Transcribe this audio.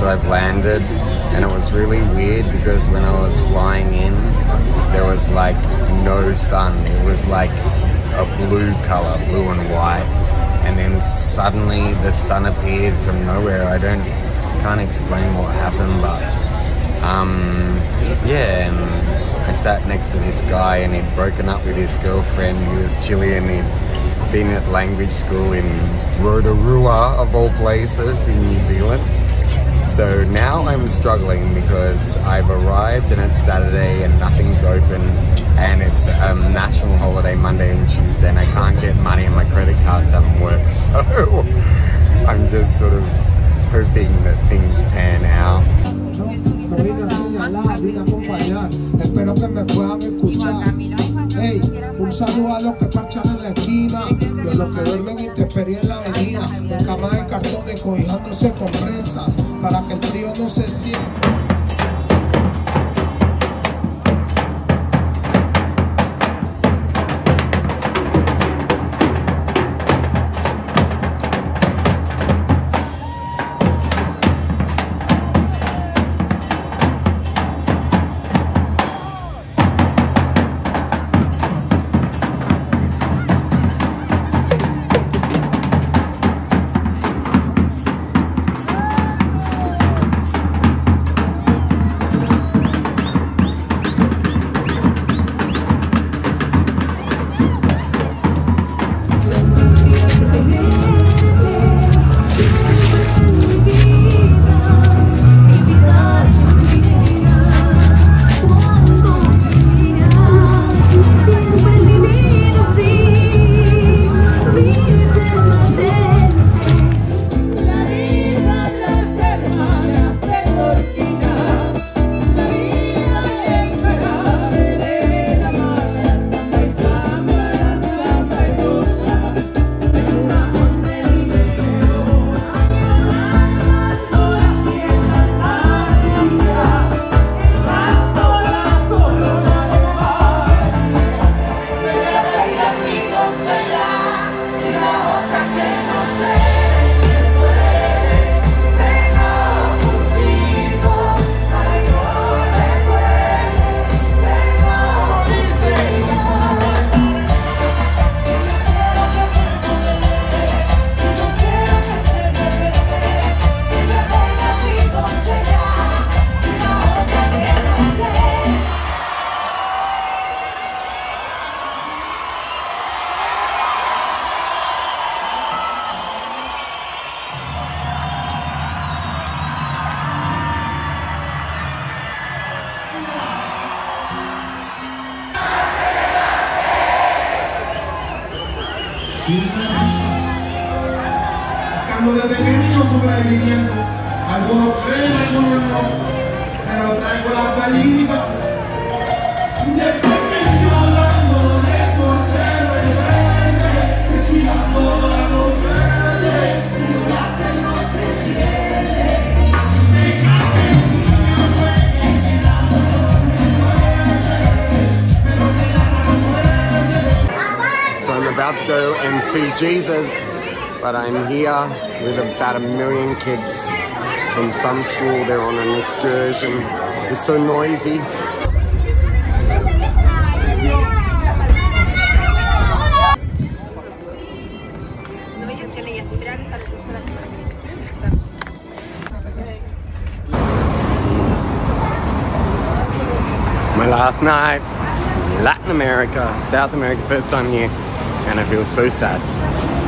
So I've landed, and it was really weird because when I was flying in, there was like no sun. It was like a blue color, blue and white. And then suddenly the sun appeared from nowhere. I can't explain what happened, but yeah. And I sat next to this guy, and he'd broken up with his girlfriend. He was Chilean. He'd been at language school in Rotorua, of all places, in New Zealand. So now I'm struggling because I've arrived and it's Saturday and nothing's open, and it's a national holiday Monday and Tuesday, and I can't get money and my credit cards haven't worked. So I'm just sort of hoping that things pan out. Hey, un saludo a los que parchan en la esquina, de los que duermen intemperie en la avenida, en camas de cartones cobijándose con prensas, para que el frío no se sienta. Buscando desde pequeño sobreviviendo, algunos creen, algunos no, pero traigo la palita. De pequeño hablando de portero y verde, respirando la luz verde, y su arte no se pierde. So I'm about to go and see Jesus. But I'm here with about 1 million kids from some school. They're on an excursion. It's so noisy. It's my last night in Latin America, South America, first time here, and I feel so sad.